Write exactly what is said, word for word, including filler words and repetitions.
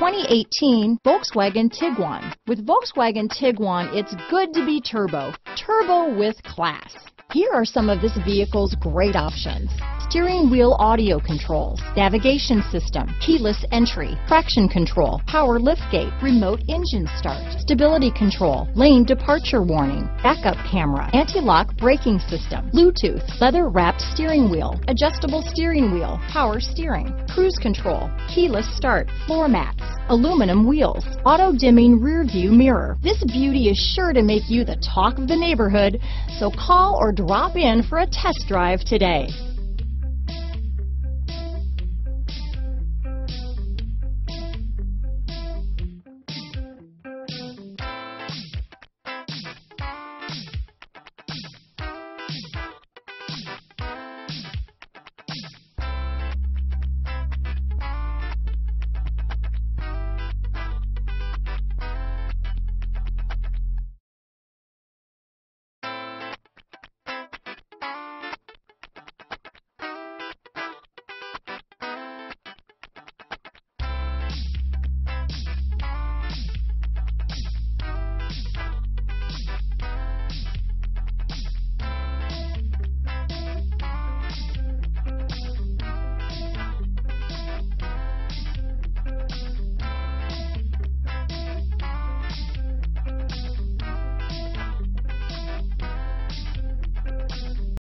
twenty eighteen Volkswagen Tiguan. With Volkswagen Tiguan, it's good to be turbo. Turbo with class. Here are some of this vehicle's great options. Steering wheel audio controls, navigation system, keyless entry, traction control, power liftgate, remote engine start, stability control, lane departure warning, backup camera, anti-lock braking system, Bluetooth, leather-wrapped steering wheel, adjustable steering wheel, power steering, cruise control, keyless start, floor mats, aluminum wheels, auto-dimming rear-view mirror. This beauty is sure to make you the talk of the neighborhood, so call or drop in for a test drive today.